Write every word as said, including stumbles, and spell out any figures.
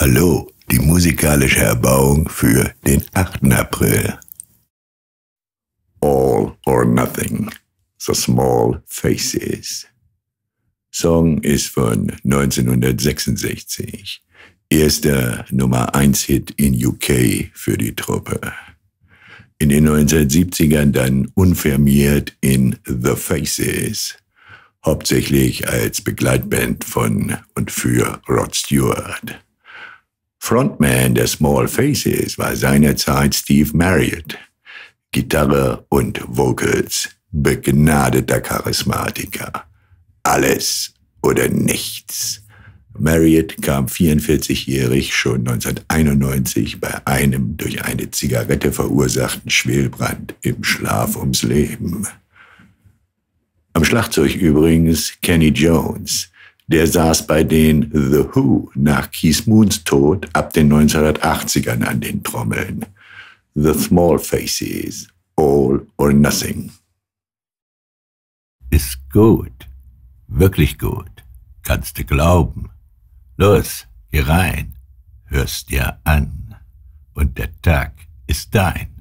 Hallo, die musikalische Erbauung für den achten April. All or Nothing, The Small Faces. Song ist von neunzehnhundertsechsundsechzig. Erster Nummer eins Hit in U K für die Truppe. In den neunzehnhundertsiebzigern dann unvermehrt in The Faces, hauptsächlich als Begleitband von und für Rod Stewart. Frontman der Small Faces war seinerzeit Steve Marriott, Gitarre und Vocals, begnadeter Charismatiker. Alles oder nichts. Marriott kam vierundvierzigjährig schon neunzehnhunderteinundneunzig bei einem durch eine Zigarette verursachten Schwelbrand im Schlaf ums Leben. Am Schlagzeug übrigens Kenny Jones. Der saß bei den The Who nach Keith Moons Tod ab den neunzehnhundertachtzigern an den Trommeln. The Small Faces, All or Nothing. Ist gut. Wirklich gut. Kannst du glauben. Los, geh rein. Hörst dir an. Und der Tag ist dein.